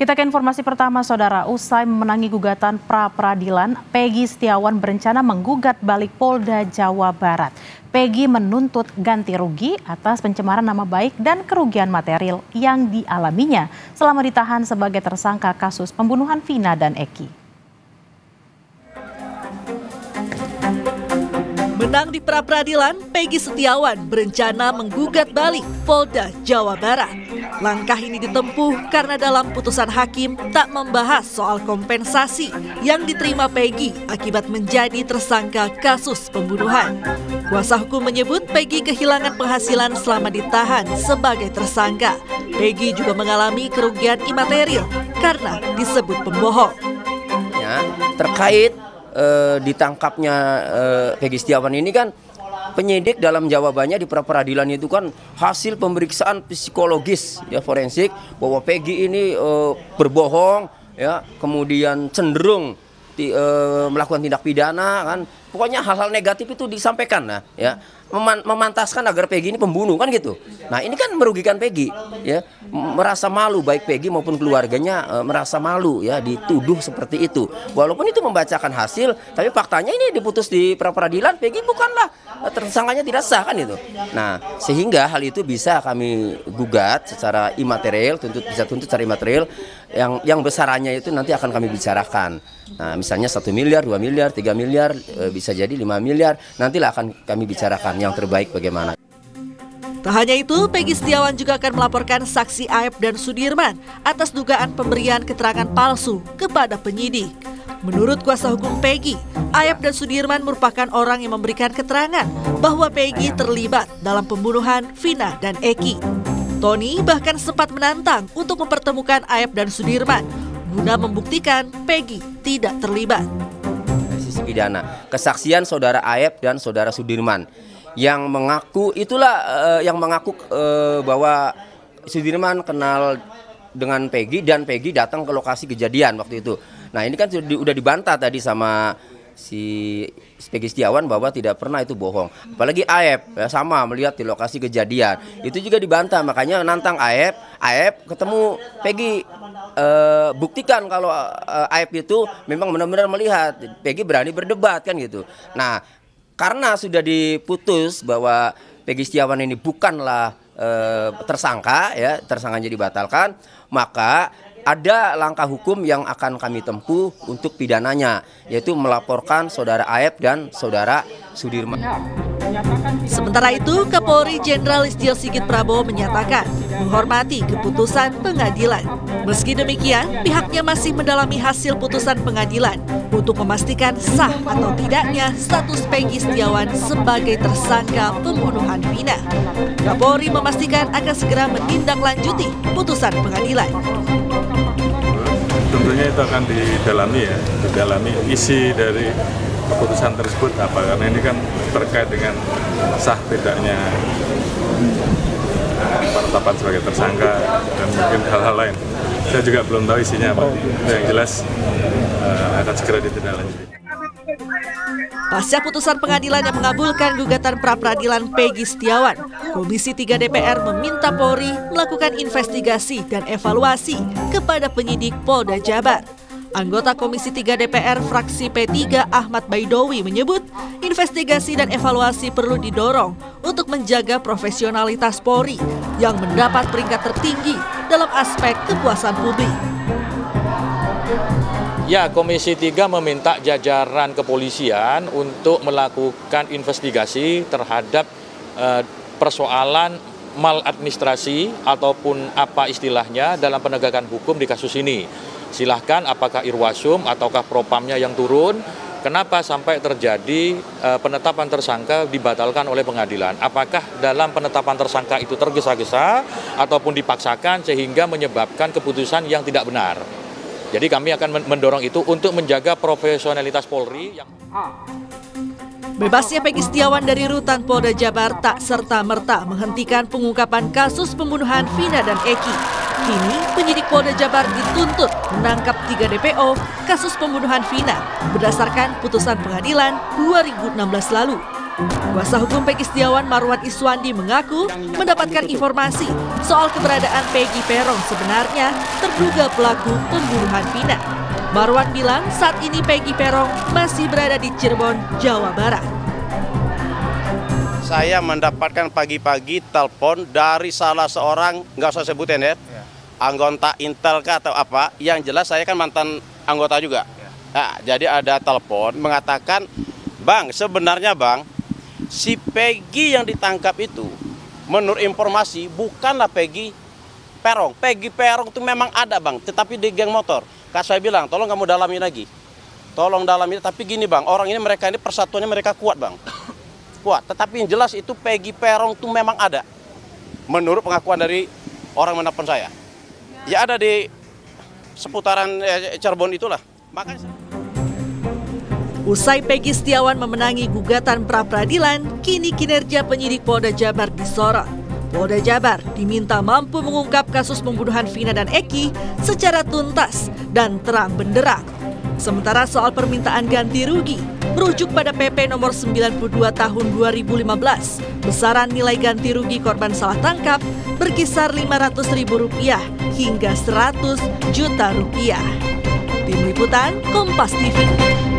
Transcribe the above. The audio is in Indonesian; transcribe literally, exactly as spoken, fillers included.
Kita ke informasi pertama, Saudara. Usai memenangi gugatan pra-peradilan, Pegi Setiawan berencana menggugat balik Polda Jawa Barat. Pegi menuntut ganti rugi atas pencemaran nama baik dan kerugian material yang dialaminya selama ditahan sebagai tersangka kasus pembunuhan Vina dan Eki. Menang di pra-peradilan, Pegi Setiawan berencana menggugat balik Polda Jawa Barat. Langkah ini ditempuh karena dalam putusan hakim tak membahas soal kompensasi yang diterima Pegi akibat menjadi tersangka kasus pembunuhan. Kuasa hukum menyebut Pegi kehilangan penghasilan selama ditahan sebagai tersangka. Pegi juga mengalami kerugian imaterial karena disebut pembohong. Ya, terkait eh, ditangkapnya eh, Pegi Setiawan ini kan, penyidik dalam jawabannya di pra-peradilan itu kan hasil pemeriksaan psikologis ya forensik bahwa Pegi ini e, berbohong ya, kemudian cenderung di, e, melakukan tindak pidana kan, pokoknya hal-hal negatif itu disampaikan lah ya, Mem memantaskan agar Pegi ini pembunuh kan gitu. Nah ini kan merugikan Pegi ya, merasa malu baik Pegi maupun keluarganya e, merasa malu ya dituduh seperti itu. Walaupun itu membacakan hasil, tapi faktanya ini diputus di pra-peradilan Pegi bukanlah tersangkanya, tidak sah kan itu. Nah sehingga hal itu bisa kami gugat secara imaterial, tuntut bisa tuntut secara imaterial yang yang besarannya itu nanti akan kami bicarakan. Nah misalnya satu miliar, dua miliar, tiga miliar, e, bisa jadi lima miliar. Nantilah akan kami bicarakan yang terbaik bagaimana. Tak hanya itu, Pegi Setiawan juga akan melaporkan saksi Ayep dan Sudirman atas dugaan pemberian keterangan palsu kepada penyidik. Menurut kuasa hukum Pegi, Ayep dan Sudirman merupakan orang yang memberikan keterangan bahwa Pegi terlibat dalam pembunuhan Vina dan Eki. Toni bahkan sempat menantang untuk mempertemukan Ayep dan Sudirman guna membuktikan Pegi tidak terlibat. Sisi pidana, kesaksian saudara Ayep dan saudara Sudirman yang mengaku itulah eh, yang mengaku eh, bahwa Sudirman kenal dengan Pegi dan Pegi datang ke lokasi kejadian waktu itu. Nah ini kan sudah dibantah tadi sama si Pegi Setiawan bahwa tidak pernah itu bohong. Apalagi Ayep ya, sama melihat di lokasi kejadian. Itu juga dibantah, makanya nantang Ayep. Ayep ketemu Pegi, e, buktikan kalau Ayep itu memang benar-benar melihat. Pegi berani berdebat kan gitu. Nah karena sudah diputus bahwa Pegi Setiawan ini bukanlah e, tersangka ya, tersangkanya dibatalkan, maka ada langkah hukum yang akan kami tempuh untuk pidananya, yaitu melaporkan saudara Ayep dan saudara Sudirman. Sementara itu, Kapolri Jenderal Listyo Sigit Prabowo menyatakan menghormati keputusan pengadilan. Meski demikian, pihaknya masih mendalami hasil putusan pengadilan untuk memastikan sah atau tidaknya status Pegi Setiawan sebagai tersangka pembunuhan Vina. Kapolri memastikan akan segera menindaklanjuti putusan pengadilan. Tentunya itu akan didalami ya, didalami isi dari keputusan tersebut apa, karena ini kan terkait dengan sah tidaknya penetapan sebagai tersangka dan mungkin hal-hal lain. Saya juga belum tahu isinya apa, yang jelas akan segera ditindaklanjuti. Pasca putusan pengadilan yang mengabulkan gugatan pra-peradilan Pegi Setiawan, Komisi tiga D P R meminta Polri melakukan investigasi dan evaluasi kepada penyidik Polda Jabar. Anggota Komisi tiga D P R fraksi P tiga Ahmad Baidowi menyebut, investigasi dan evaluasi perlu didorong untuk menjaga profesionalitas Polri yang mendapat peringkat tertinggi dalam aspek kepuasan publik. Ya, Komisi tiga meminta jajaran kepolisian untuk melakukan investigasi terhadap eh, persoalan maladministrasi ataupun apa istilahnya dalam penegakan hukum di kasus ini. Silahkan apakah Irwasum ataukah Propamnya yang turun, kenapa sampai terjadi eh, penetapan tersangka dibatalkan oleh pengadilan. Apakah dalam penetapan tersangka itu tergesa-gesa ataupun dipaksakan sehingga menyebabkan keputusan yang tidak benar. Jadi kami akan mendorong itu untuk menjaga profesionalitas Polri. Yang... Bebasnya Pegi Setiawan dari rutan Polda Jabar tak serta-merta menghentikan pengungkapan kasus pembunuhan Vina dan Eki. Kini penyidik Polda Jabar dituntut menangkap tiga D P O kasus pembunuhan Vina berdasarkan putusan pengadilan dua ribu enam belas lalu. Kuasa hukum Pegi Setiawan Marwan Iswandi mengaku mendapatkan informasi soal keberadaan Pegi Perong sebenarnya terduga pelaku pembunuhan Vina. Marwan bilang saat ini Pegi Perong masih berada di Cirebon, Jawa Barat. Saya mendapatkan pagi-pagi telepon dari salah seorang, nggak usah sebutin ya, anggota Intel kah atau apa, yang jelas saya kan mantan anggota juga. Nah, jadi ada telepon mengatakan, Bang, sebenarnya Bang, si Pegi yang ditangkap itu, menurut informasi, bukanlah Pegi Perong. Pegi Perong itu memang ada, Bang, tetapi di geng motor. Kak saya bilang, tolong kamu dalami lagi. Tolong dalami, tapi gini Bang, orang ini mereka ini persatuannya mereka kuat, Bang. Kuat, tetapi yang jelas itu Pegi Perong itu memang ada. Menurut pengakuan dari orang menelpon saya. Ya ada di seputaran eh, Cirebon itulah. Makanya... Usai Pegi Setiawan memenangi gugatan pra-peradilan, kini kinerja penyidik Polda Jabar disorot. Polda Jabar diminta mampu mengungkap kasus pembunuhan Vina dan Eki secara tuntas dan terang benderang. Sementara soal permintaan ganti rugi, merujuk pada P P nomor sembilan puluh dua tahun dua ribu lima belas, besaran nilai ganti rugi korban salah tangkap berkisar lima ratus ribu rupiah hingga seratus juta rupiah. Tim Liputan, Kompas T V.